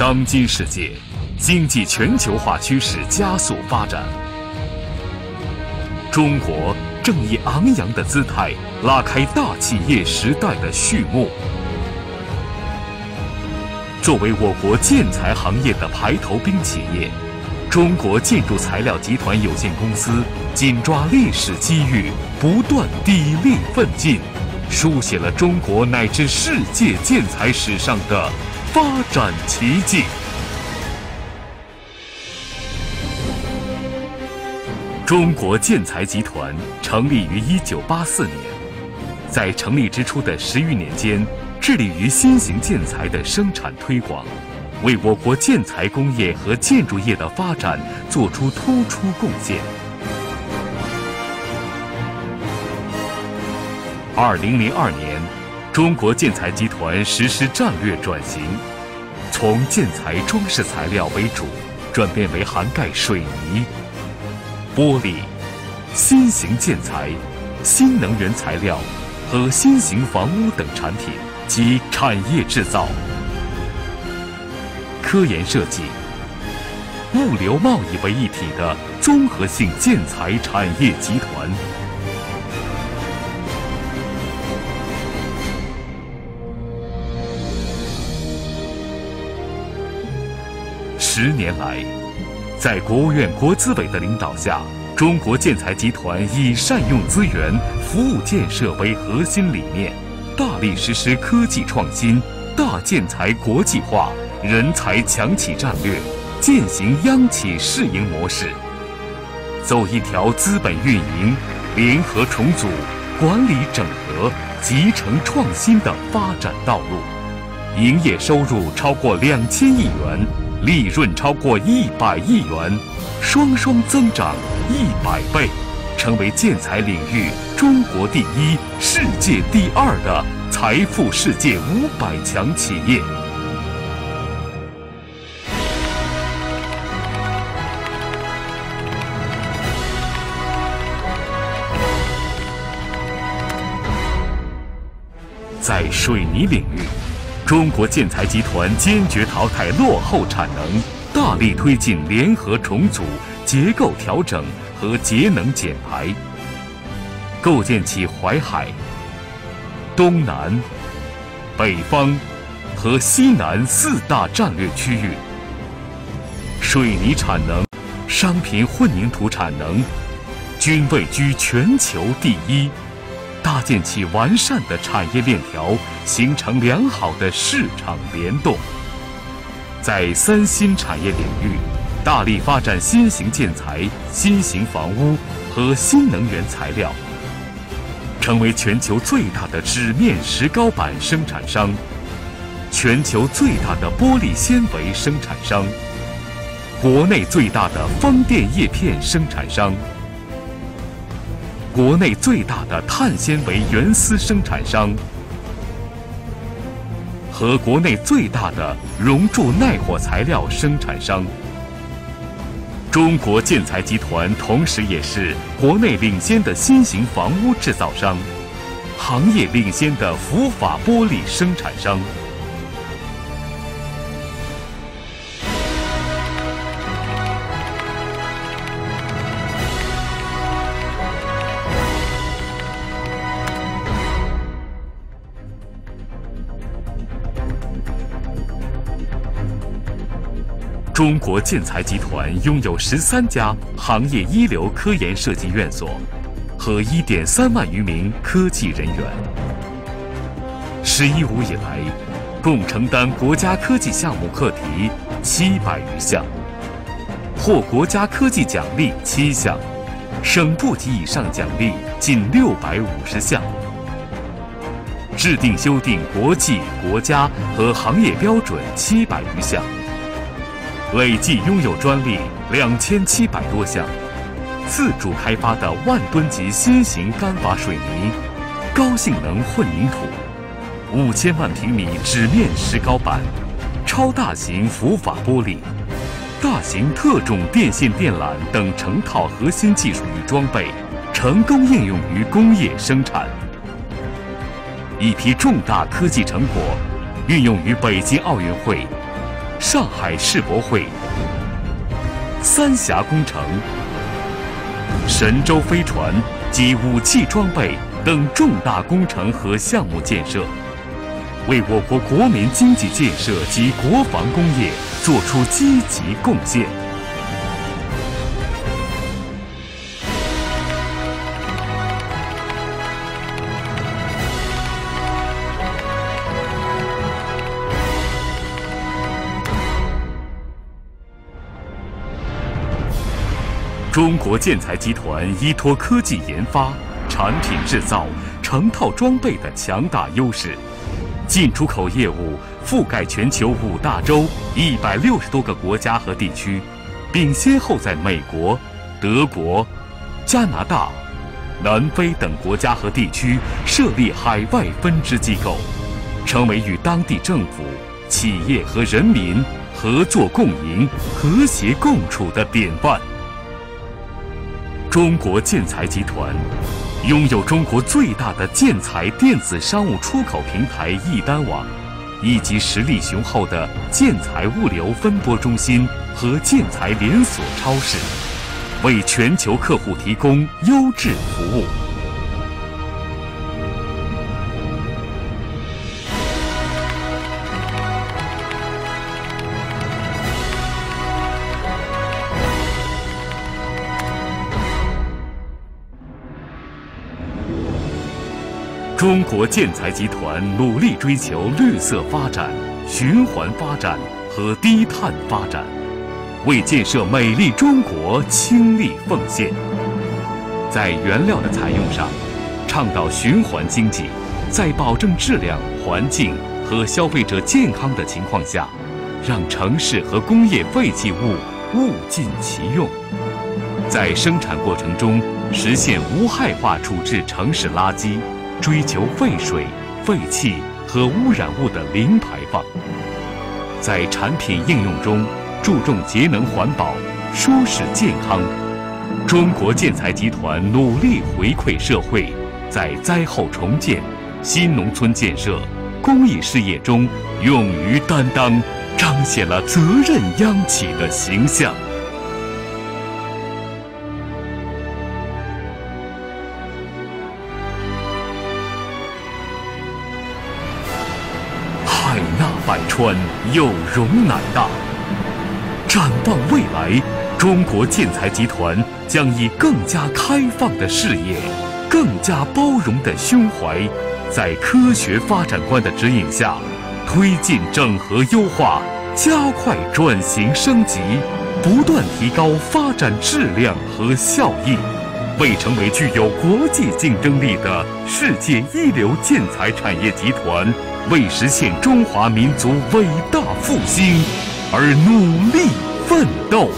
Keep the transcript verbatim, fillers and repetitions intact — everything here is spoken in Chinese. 当今世界，经济全球化趋势加速发展，中国正以昂扬的姿态拉开大企业时代的序幕。作为我国建材行业的排头兵企业，中国建筑材料集团有限公司紧抓历史机遇，不断砥砺奋进，书写了中国乃至世界建材史上的发展奇迹。中国建材集团成立于一九八四年，在成立之初的十余年间，致力于新型建材的生产推广，为我国建材工业和建筑业的发展做出突出贡献。二零零二年，中国建材集团实施战略转型，从建材装饰材料为主，转变为涵盖水泥、玻璃、新型建材、新能源材料和新型房屋等产品及产业制造。科研设计、物流贸易为一体的综合性建材产业集团。十年来，在国务院国资委的领导下，中国建材集团以善用资源、服务建设为核心理念，大力实施科技创新、大建材国际化、人才强企战略，践行央企试营模式，走一条资本运营、联合重组、管理整合、集成创新的发展道路。营业收入超过两千亿元，利润超过一百亿元，双双增长一百倍，成为建材领域中国第一、世界第二的财富世界五百强企业。在水泥领域，中国建材集团坚决淘汰落后产能，大力推进联合重组、结构调整和节能减排，构建起淮海、东南、北方和西南四大战略区域。水泥产能、商品混凝土产能均位居全球第一，搭建起完善的产业链条，形成良好的市场联动。在三新产业领域，大力发展新型建材、新型房屋和新能源材料，成为全球最大的纸面石膏板生产商，全球最大的玻璃纤维生产商，国内最大的方电叶片生产商，国内最大的碳纤维原丝生产商和国内最大的熔铸耐火材料生产商。中国建材集团同时也是国内领先的新型房屋制造商，行业领先的氟法玻璃生产商。中国建材集团拥有十三家行业一流科研设计院所和一点三万余名科技人员。“十一五”以来，共承担国家科技项目课题七百余项，获国家科技奖励七项，省部级以上奖励近六百五十项。制定修订国际、国家和行业标准七百余项。累计拥有专利两千七百多项，自主开发的万吨级新型干法水泥、高性能混凝土、五千万平米纸面石膏板、超大型氟法玻璃、大型特种电线电缆等成套核心技术与装备，成功应用于工业生产。一批重大科技成果运用于北京奥运会、上海世博会、三峡工程、神舟飞船及武器装备等重大工程和项目建设，为我国国民经济建设及国防工业作出积极贡献。中国建材集团依托科技研发、产品制造、成套装备的强大优势，进出口业务覆盖全球五大洲一百六十多个国家和地区，并先后在美国、德国、加拿大、南非等国家和地区设立海外分支机构，成为与当地政府、企业和人民合作共赢、和谐共处的典范。 中国建材集团拥有中国最大的建材电子商务出口平台易单网，以及实力雄厚的建材物流分拨中心和建材连锁超市，为全球客户提供优质服务。中国建材集团努力追求绿色发展、循环发展和低碳发展，为建设美丽中国倾力奉献。在原料的采用上，倡导循环经济，在保证质量、环境和消费者健康的情况下，让城市和工业废弃物物尽其用。在生产过程中，实现无害化处置城市垃圾。 追求废水、废气和污染物的零排放，在产品应用中注重节能环保、舒适健康。中国建材集团努力回馈社会，在灾后重建、新农村建设、公益事业中勇于担当，彰显了责任央企的形象。 百川有容乃大。展望未来，中国建材集团将以更加开放的视野、更加包容的胸怀，在科学发展观的指引下，推进整合优化，加快转型升级，不断提高发展质量和效益，为成为具有国际竞争力的世界一流建材产业集团。 为实现中华民族伟大复兴而努力奋斗。